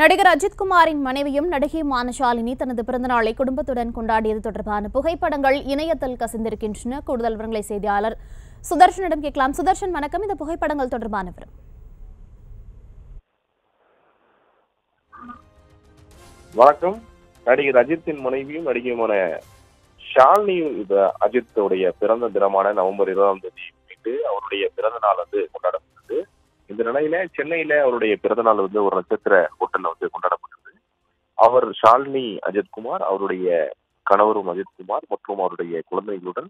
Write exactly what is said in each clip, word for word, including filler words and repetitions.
நடிகர் அஜித் குமாரின் மனைவியும் நடிகையுமான ஷாலினி தனது பிறந்தநாளை குடும்பத்துடன் கொண்டாடியது தொடர்பான புகைப்படங்கள் இணையத்தில் கசிந்திருக்கின்றன. கூடுதல் விவரங்களை செய்தியாளர் சுதர்ஷனிடம் கேட்கலாம். சுதர்ஷன், வணக்கம். இந்த புகைப்படங்கள் தொடர்பான விவரம். வணக்கம். நடிகர் அஜித்தின் மனைவியும் நடிகையுமான ஷாலினி அஜித் உடைய பிறந்த தினமான நவம்பர் இருபதாம் தேதி முன்னிட்டு அவருடைய பிறந்த நாள் வந்து கொண்டாடப்பட்டது. இந்த நிலையில சென்னையில அவருடைய பிறந்த நாள் வந்து ஒரு நட்சத்திர ஹோட்டல்ல வந்து கொண்டாடப்பட்டது. அவர் ஷாலினி அஜித்குமார், அவருடைய கணவரும் அஜித்குமார் மற்றும் அவருடைய குழந்தைகளுடன்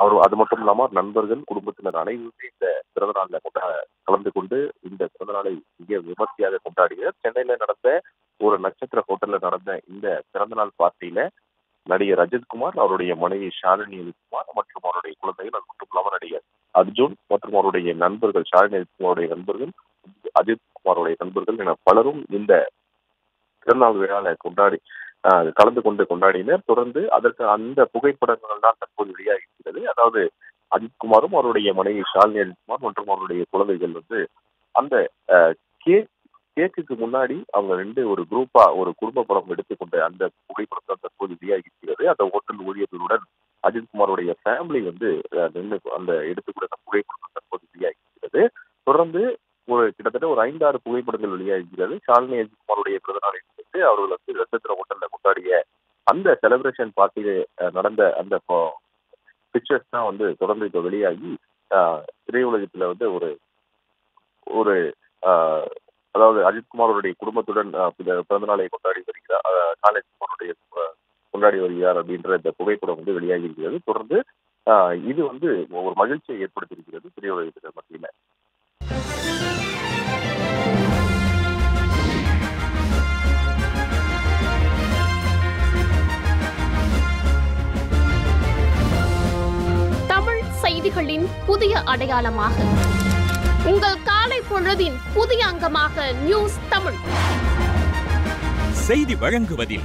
அவர் அது மட்டும் இல்லாமல் நண்பர்கள், குடும்பத்தினர் அனைவருமே இந்த பிறந்த நாளில் கொண்டா கலந்து கொண்டு இந்த பிறந்த நாளை மிக விமர்சையாக கொண்டாடினர். சென்னையில நடந்த ஒரு நட்சத்திர ஹோட்டல்ல நடந்த இந்த பிறந்தநாள் பார்ட்டியில நடிகர் அஜித்குமார், அவருடைய மனைவி ஷாலினி அஜித்குமார் மற்றும் அவருடைய குழந்தைகள், அது மட்டும் இல்லாமல் நடிகர் அர்ஜுன் மற்றும் அவருடைய நண்பர்கள், ஷாலினி அஜித்குமாருடைய நண்பர்கள், அஜித்குமாருடைய நண்பர்கள் என பலரும் இந்த பிறந்தநாள் விழாவை கொண்டாடி கலந்து கொண்டு கொண்டாடினர். தொடர்ந்து அதற்கு அந்த புகைப்படங்கள் தான் தற்போது வெளியாகிறது. அதாவது அஜித்குமாரும் அவருடைய மனைவி ஷாலினி அஜித்குமார் மற்றும் அவருடைய குழந்தைகள் வந்து அந்த கேக் கேக்குக்கு முன்னாடி அவங்க ரெண்டு ஒரு குரூப்பா ஒரு குடும்ப படம் எடுத்துக்கொண்ட அந்த புகைப்படத்தான் தற்போது வெளியாகிறது. அந்த ஹோட்டல் ஊழியர்களுடன் அஜித்குமாருடைய ஃபேமிலி வந்து நின்று அந்த எடுத்துக்கூட புகைப்படம் தற்போது வெளியாகிறது. தொடர்ந்து ஒரு கிட்டத்தட்ட ஒரு ஐந்தாறு புகைப்படங்கள் வெளியாகிறது. ஷாலினி அஜித்குமாருடைய பிறந்தநாளை முன்னிட்டு அவர்கள் வந்து நட்சத்திர ஹோட்டல்ல கொண்டாடிய அந்த செலிப்ரேஷன் பார்ட்டியில நடந்த அந்த பிக்சர்ஸ் தான் வந்து தொடர்ந்து இப்போ வெளியாகி திரையுலகத்துல வந்து ஒரு ஒரு அதாவது அஜித்குமாருடைய குடும்பத்துடன் பிறந்த நாளை கொண்டாடி வருகிறார் ஷாலினி அஜித்குமாருடைய கொண்டாடி வருகிறார் அப்படின்ற இந்த புகைப்படம் வந்து வெளியாகி இருக்கிறது. தொடர்ந்து இது வந்து ஒரு மகிழ்ச்சியை ஏற்படுத்தியிருக்கிறது திரையுலகத்தினர் மத்தியில. தமிழ் செய்திகளின் புதிய அடையாளமாக உங்கள் காலை பொழுதின் புதிய அங்கமாக நியூஸ் தமிழ் செய்தி வழங்குவதில்